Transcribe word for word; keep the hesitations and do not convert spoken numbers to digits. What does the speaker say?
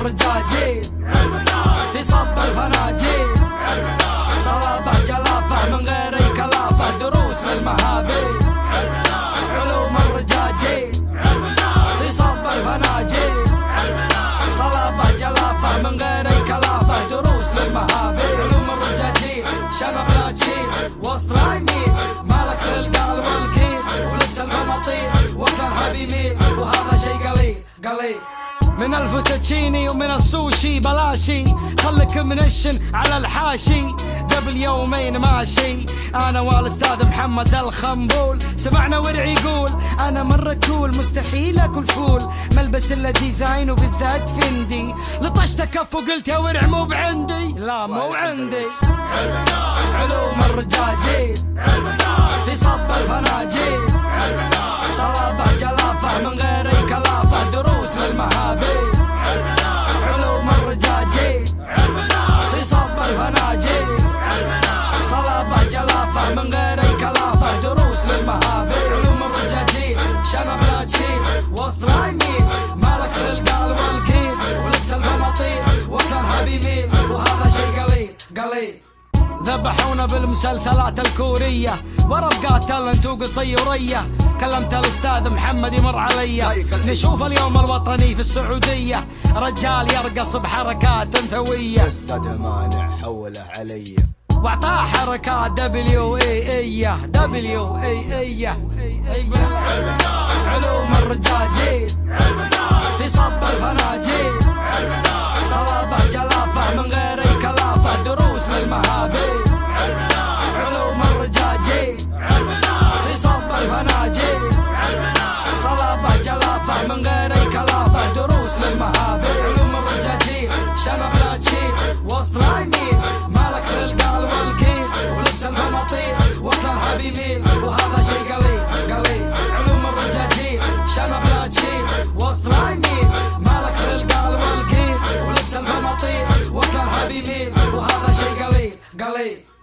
الرجاجيل في صب الفناجيل صلابة جلافة من غير الكلافة دروس للمهابيل علوم الرجاجيل في صب الفناجيل صلابة جلافة من غير الكلافة دروس للمهابيل علوم الرجاجيل شبابنا تشيل وسط رايمين مالك للقال والكيل ولبس المناطيل وكلها بيميل وهذا شي قليل قليل من الفوتوتشيني ومن السوشي بلاشي خلك منشن على الحاشي قبل يومين ماشي انا والاستاذ محمد الخنبول سمعنا ورعي يقول انا مره كول مستحيل اكل فول ملبس الا ديزاين وبالذات فندي لطشت كف وقلت يا ورع مو بعندي لا مو عندي علوم الرجاجيل في صب الفناجيل صلابة جلافة من غير الكلافة دروس للمهابيل علوم الرجاجيل في صب الفناجيل صلابة جلافة من غير الكلافة دروس للمهابيل علوم الرجاجيل شبابنا تشيل وسط رايمين مالك للقال والكيل ولبس البناطيل وكلها بيميل وهذا شي قليل قليل ذبحونا بالمسلسلات الكورية ورقات انتو قصي وريه كلمت الاستاذ محمد يمر عليا نشوف اليوم الوطني في السعودية رجال يرقص بحركات ثوية استاذ مانع حوله عليا واعطاه حركات دبليو اي ايه دبليو اي ايه علوم الرجاجيل في صب الفناجيل صلابة جلافة من غير الكلافة دروس للمهابيل علوم الرجاجيل في صب الفناجيل صلابة جلافة من غير الكلافة دروس للمهابيل علوم الرجاجيل شبابنا تشيل وسط رايمين مالك للقال والكيل ولبس المناطيل وكلها بيميل وهذا شي قليل قليل علوم الرجاجيل شبابنا تشيل وسط رايمين مالك للقال والكيل ولبس المناطيل وكلها بيميل وهذا شي قليل قليل.